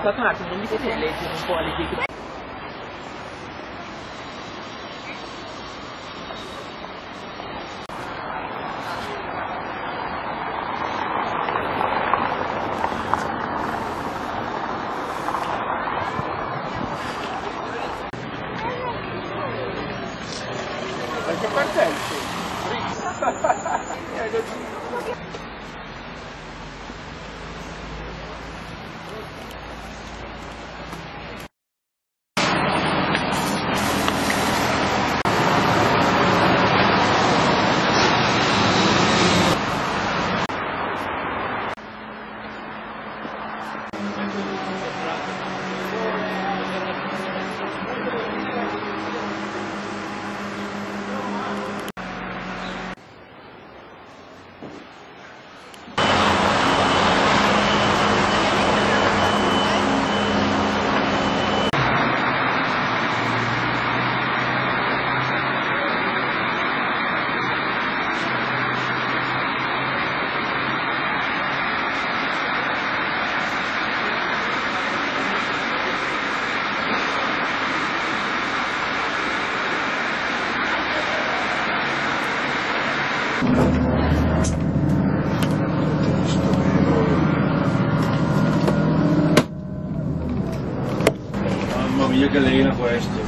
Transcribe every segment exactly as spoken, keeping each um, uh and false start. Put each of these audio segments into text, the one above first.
Papato, non mi potete leggere un po' alle dita? Anche partenti! Mamma mia che lena questo!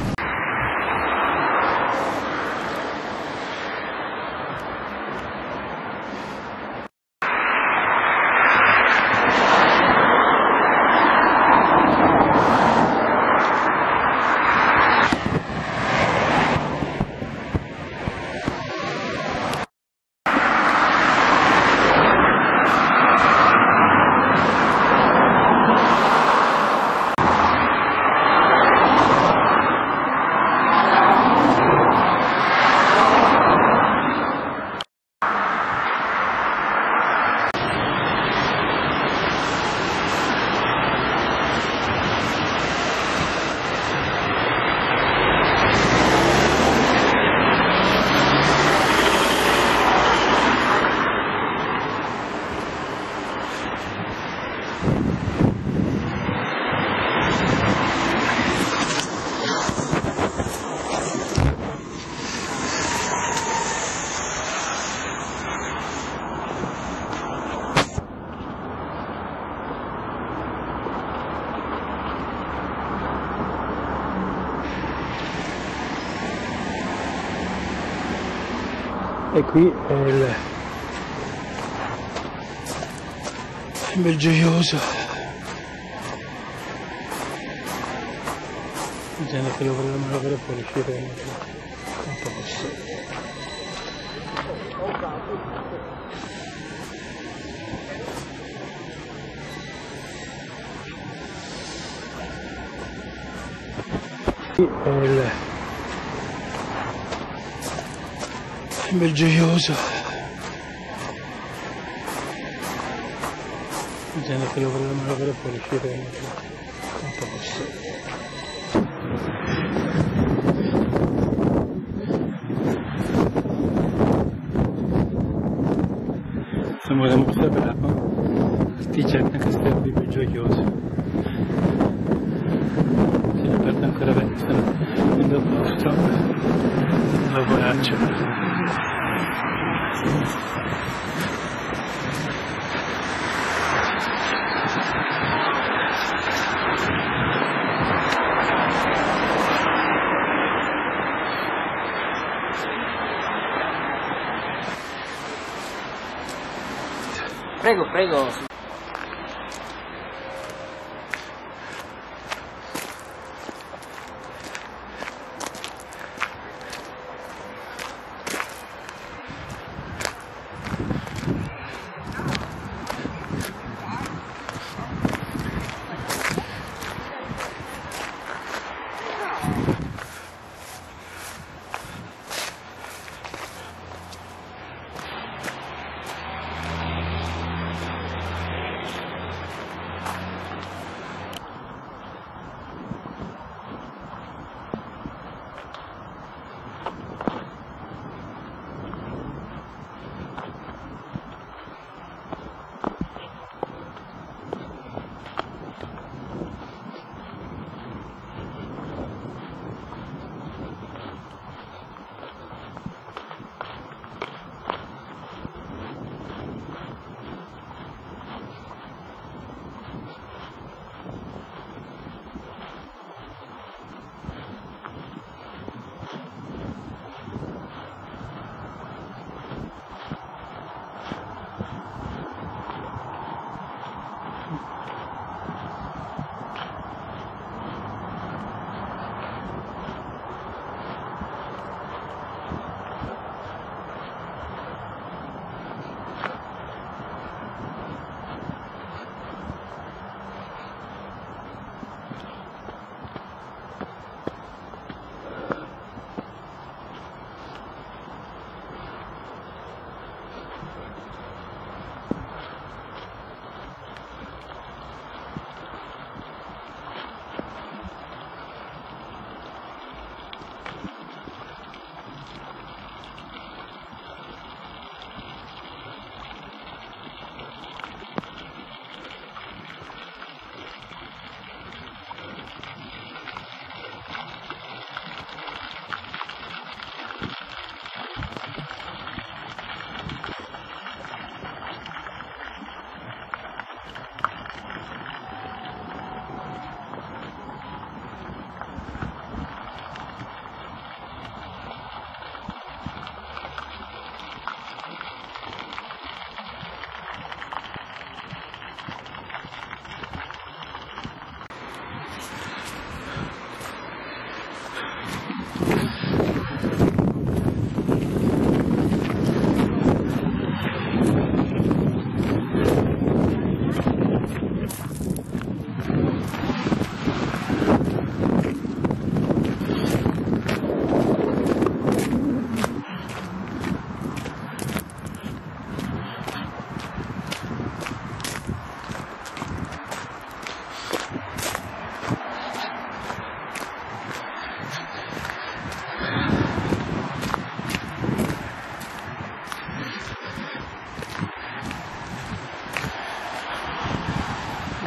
E qui è il Belgioioso, bisogna che lo vogliamo avere per uscire un po'. Qui è il Belgioioso, bisogna che lo vogliamo avere per uscire un po'. Sembra molto bravo, artigiana che sta qui Belgioioso. Se ne perde ancora venti, e dopo purtroppo lavoraccio. Prego, prego.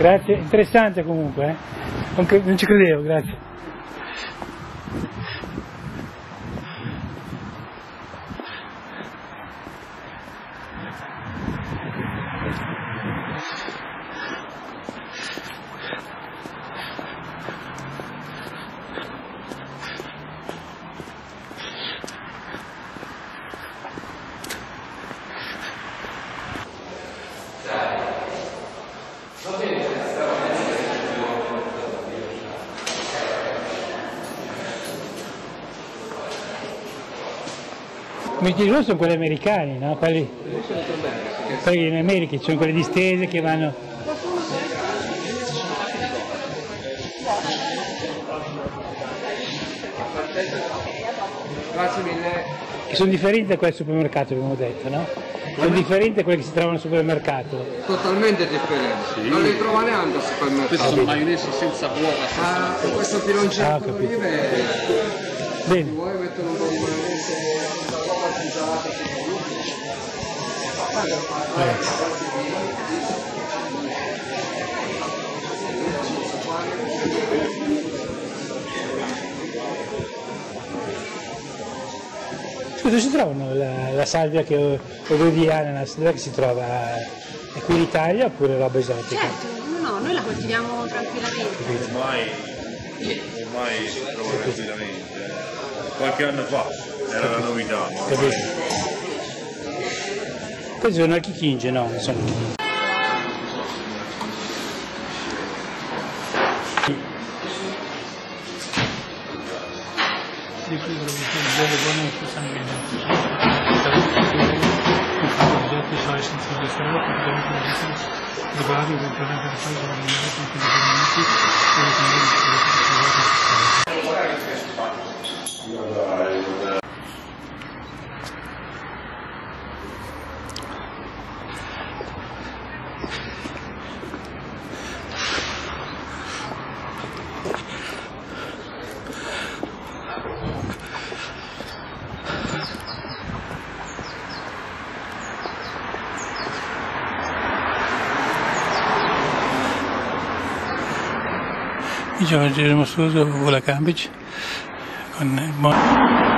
Grazie, interessante comunque, eh? non, non ci credevo, grazie. I mistici sono quelli americani, no? Quelli, quelli in America, ci sono quelle distese che vanno... Grazie mille. Che sono differenti da quelli del supermercato, abbiamo detto, no? Sono differenti da quelli che si trovano al supermercato. Totalmente differenti, sì. Non li trova neanche al supermercato. Questi sono maionese senza uova, senza... Ah, questo piloncino di livello. Bene. Vuoi mettere un po' di dove si trovano la, la salvia che ho di ananas? Dove si trova? È qui in Italia oppure roba esotica? Certo, no, noi la coltiviamo tranquillamente. Ormai, ormai si trova tranquillamente. Qualche anno fa era la novità. Questi sono anche chichinge, no? Sono... Io mangeremo solo con la cambici, con il